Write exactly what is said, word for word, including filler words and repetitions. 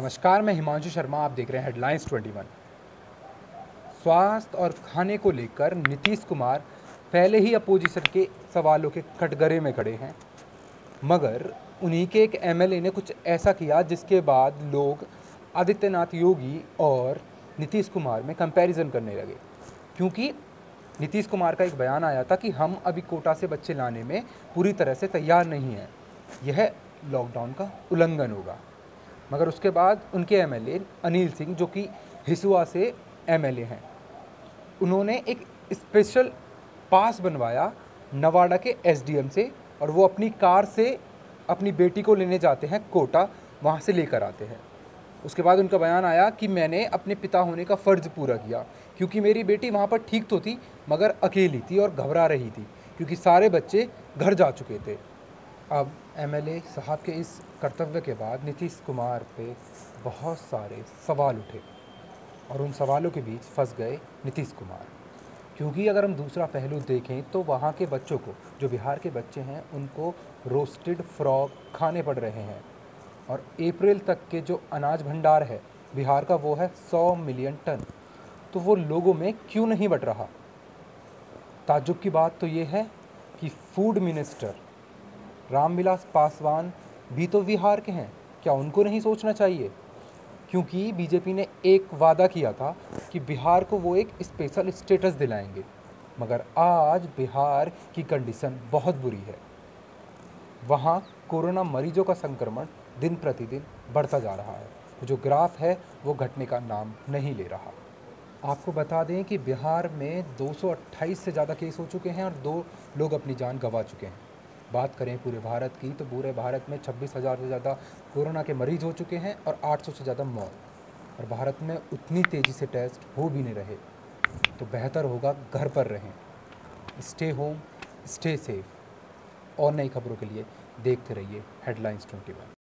नमस्कार, मैं हिमांशु शर्मा, आप देख रहे हैं हेडलाइंस इक्कीस। स्वास्थ्य और खाने को लेकर नीतीश कुमार पहले ही अपोजिशन के सवालों के कटघरे में खड़े हैं, मगर उन्हीं के एक एमएलए ने कुछ ऐसा किया जिसके बाद लोग आदित्यनाथ योगी और नीतीश कुमार में कंपैरिजन करने लगे, क्योंकि नीतीश कुमार का एक बयान आया था कि हम अभी कोटा से बच्चे लाने में पूरी तरह से तैयार नहीं हैं, यह लॉकडाउन का उल्लंघन होगा। मगर उसके बाद उनके एमएलए अनिल सिंह, जो कि हिसुआ से एमएलए हैं, उन्होंने एक स्पेशल पास बनवाया नवादा के एसडीएम से और वो अपनी कार से अपनी बेटी को लेने जाते हैं कोटा, वहाँ से लेकर आते हैं। उसके बाद उनका बयान आया कि मैंने अपने पिता होने का फ़र्ज़ पूरा किया, क्योंकि मेरी बेटी वहाँ पर ठीक तो थी मगर अकेली थी और घबरा रही थी, क्योंकि सारे बच्चे घर जा चुके थे। अब एमएलए साहब के इस कर्तव्य के बाद नीतीश कुमार पे बहुत सारे सवाल उठे और उन सवालों के बीच फंस गए नीतीश कुमार, क्योंकि अगर हम दूसरा पहलू देखें तो वहाँ के बच्चों को, जो बिहार के बच्चे हैं, उनको रोस्टेड फ्रॉग खाने पड़ रहे हैं और अप्रैल तक के जो अनाज भंडार है बिहार का, वो है सौ मिलियन टन, तो वो लोगों में क्यों नहीं बंट रहा। ताज्जुब की बात तो ये है कि फूड मिनिस्टर रामविलास पासवान भी तो बिहार के हैं, क्या उनको नहीं सोचना चाहिए? क्योंकि बीजेपी ने एक वादा किया था कि बिहार को वो एक स्पेशल स्टेटस दिलाएंगे, मगर आज बिहार की कंडीशन बहुत बुरी है। वहाँ कोरोना मरीजों का संक्रमण दिन प्रतिदिन बढ़ता जा रहा है, जो ग्राफ है वो घटने का नाम नहीं ले रहा। आपको बता दें कि बिहार में दो सौ अट्ठाईस से ज़्यादा केस हो चुके हैं और दो लोग अपनी जान गंवा चुके हैं। बात करें पूरे भारत की तो पूरे भारत में छब्बीस हज़ार से ज़्यादा कोरोना के मरीज़ हो चुके हैं और आठ सौ से ज़्यादा मौत, और भारत में उतनी तेज़ी से टेस्ट हो भी नहीं रहे। तो बेहतर होगा घर पर रहें, स्टे होम, स्टे सेफ। और नई खबरों के लिए देखते रहिए हेडलाइंस इक्कीस।